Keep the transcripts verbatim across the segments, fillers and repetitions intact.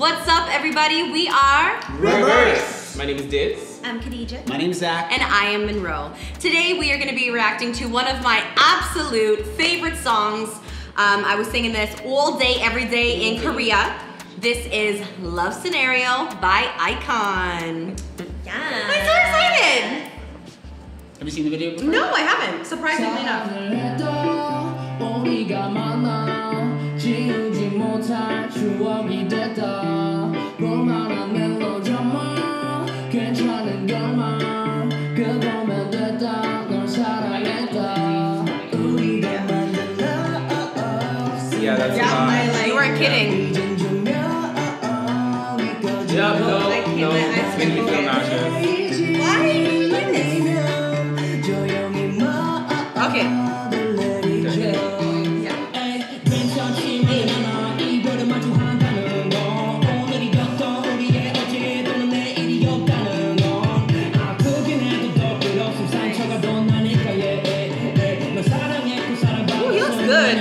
What's up, everybody? We are rIVerse. My name is Didz. I'm Khadija. My name is Zach. And I am Monroe. Today we are going to be reacting to one of my absolute favorite songs. Um, I was singing this all day, every day in Korea. This is Love Scenario by iKON. Yeah. I'm so excited. Have you seen the video before? No, I haven't. Surprisingly enough. Yeah, that's yeah, my like, you weren't kidding. Yeah, no, no, I can't let no, I spin it. Why are you doing this? Okay. Yeah. Ooh, he looks good.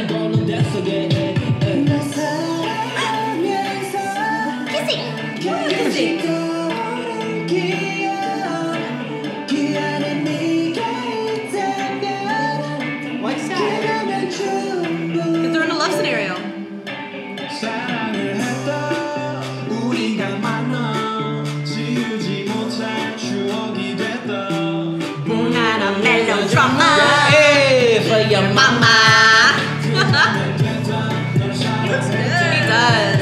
Your mama. He looks good. He does.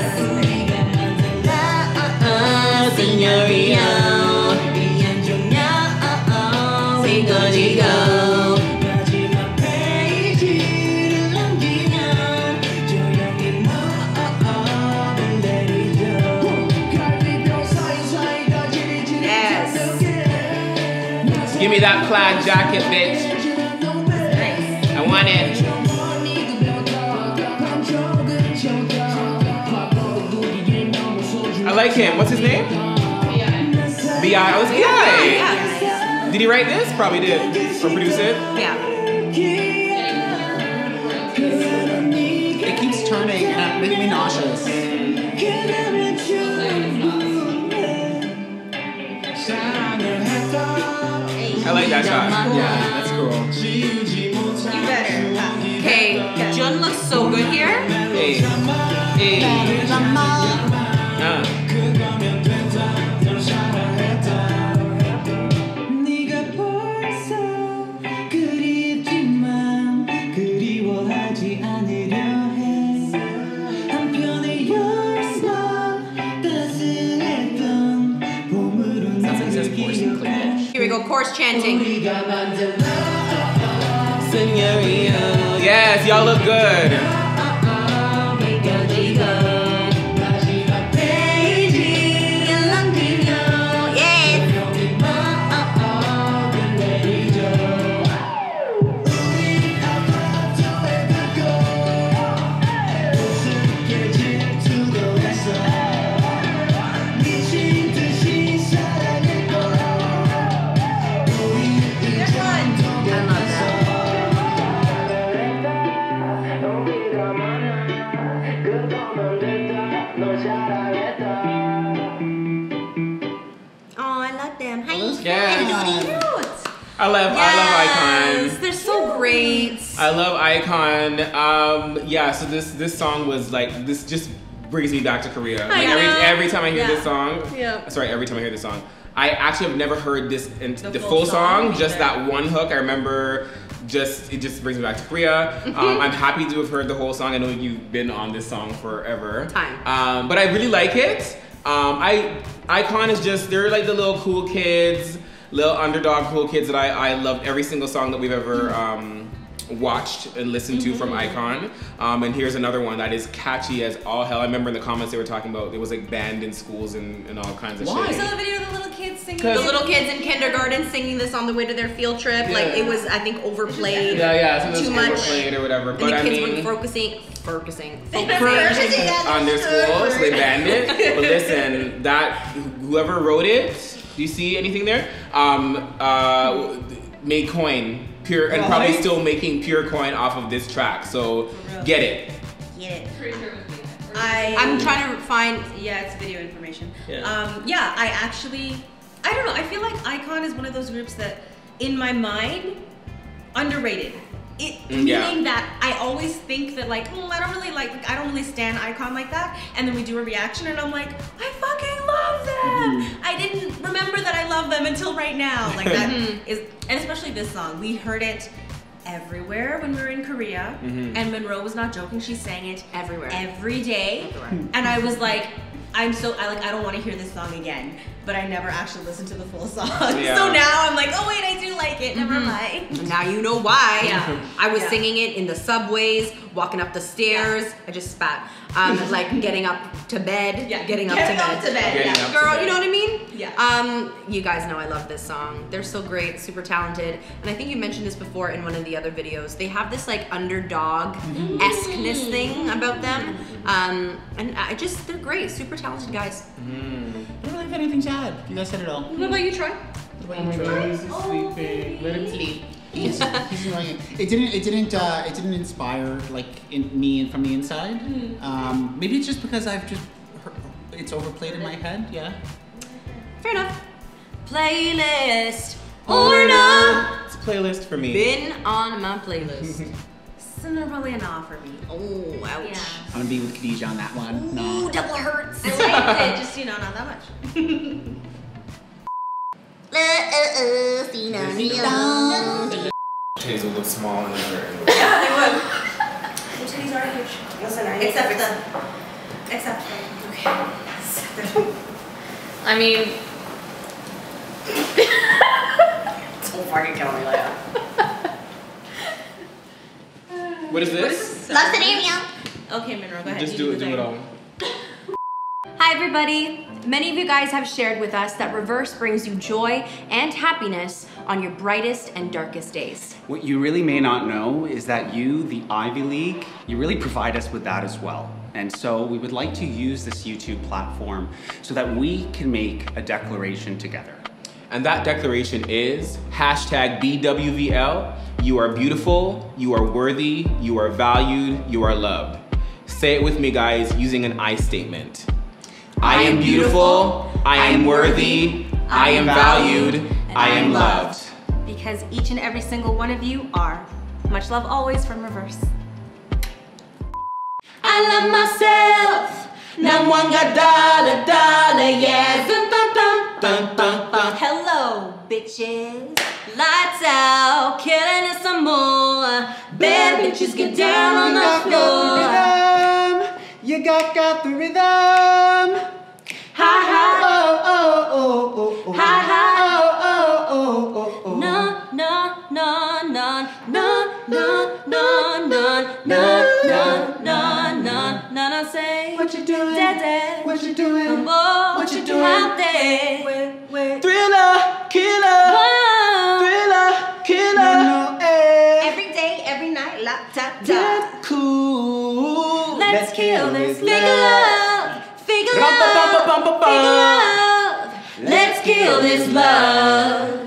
Yes. Give me that plaid jacket, bitch. I like him. What's his name? B I B I was B I Yeah. Did he write this? Probably did. Or produce it? Yeah. It keeps turning and making me nauseous. I like that shot. Yeah, that's cool. You better. Okay, yeah. Ju-ne looks so good here. Hey. Hey. Uh. Sounds like it says chorus and clear. Here we go, chorus chanting. Yes, y'all look good. I love, yes! I love iKON. They're so great. I love iKON. Um, yeah, so this this song was like, this just brings me back to Korea. Like every, every time I hear yeah. this song, yeah. sorry, every time I hear this song, I actually have never heard this in the, the full, full song, song just that one hook. I remember just, it just brings me back to Korea. Um, I'm happy to have heard the whole song. I know you've been on this song forever. Time. Um, but I really like it. Um, I iKON is just, they're like the little cool kids. Little underdog cool kids that I, I loved every single song that we've ever um, watched and listened to from iKON. Um, and here's another one that is catchy as all hell. I remember in the comments they were talking about it was like banned in schools and, and all kinds of Why? shit. I saw the video of the little kids singing. The little kids in kindergarten singing this on the way to their field trip. Yeah. Like it was, I think, overplayed. Yeah, yeah, so too much. Overplayed or whatever. But and the kids I mean, were focusing. Focusing, focusing on their schools, so they banned it. But listen, that whoever wrote it. Do you see anything there? Um, uh, made coin, pure, and probably still making pure coin off of this track. So get it. Get it. I I'm trying to find yeah, it's video information. Yeah. Um yeah, I actually I don't know, I feel like iKON is one of those groups that in my mind underrated. It yeah. meaning that I always think that like, well, I don't really like I don't really stand iKON like that, and then we do a reaction and I'm like, I fucking love them. Mm-hmm. I didn't remember that I love them until right now. Like that is, and especially this song. We heard it everywhere when we were in Korea, mm-hmm. and Monroe was not joking, she sang it everywhere. Every day. Everywhere. And I was like, I'm so I like I don't want to hear this song again, but I never actually listened to the full song. Yeah. So now I'm like, oh wait, I do like it. Never mm-hmm. mind. Now you know why. Yeah. I was yeah. singing it in the subways, walking up the stairs. Yeah. I just spat. Um, like getting up to bed. Yeah. Getting up, getting to, up bed. to bed. Yeah. Up Girl, to bed. You know what I mean? Yeah. Um, you guys know I love this song. They're so great, super talented, and I think you mentioned this before in one of the other videos. They have this like underdog-esque-ness mm-hmm. thing about them, um, and I just they're great, super talented guys. Mm. I don't really have anything to add. You guys said it all. What about you, Troy? What about you, Troy? He's sleeping. Let him sleep. He's, he's annoying. It didn't. It didn't. Uh, it didn't inspire like in me from the inside. Mm. Um, maybe it's just because I've just it's overplayed in my head. Yeah. Fair enough. Playlist or not. It's a playlist for me. Been on my playlist. So they're probably an off for me. Oh, ouch. Yeah. I'm gonna be with Khadija on that one. Ooh, no. Double hurts. I liked it, just, you know, not that much. Titties will look small in the yeah, they would. The titties are huge. Listen, I need Except the... Except the... Okay. Except the... I mean... Don't fucking kill me later. What is this? Love Scenario. Okay, Monroe, go ahead. Just do it, do it all. Hi everybody. Many of you guys have shared with us that rIVerse brings you joy and happiness on your brightest and darkest days. What you really may not know is that you, the Ivy League, you really provide us with that as well. And so we would like to use this YouTube platform so that we can make a declaration together. And that declaration is hashtag B W V L. You are beautiful, you are worthy, you are valued, you are loved. Say it with me guys using an I statement. I, I am beautiful, beautiful, I am worthy, I am valued, I am loved. Because each and every single one of you are. Much love always from rIVerse. I love myself. Namwanga dollar dollar, yes. Dun, dun, dun, dun, dun, dun. Hello, bitches. Lights out, killing it some more. Bad bitches get down on the floor. You got got the rhythm. Ha ha. Oh oh oh oh oh. Ha ha. Oh oh oh oh oh. No no no no no no no no no no. Nana say, what you doing? Dad, what you doing? More, what you doing out there? Wait, wait. Thriller, killer, whoa. Thriller, killer. No, no, eh. Every day, every night, lap tap tap. Cool. Let's, Let's kill this. Figure love, figure love, figure love. Let's kill this love.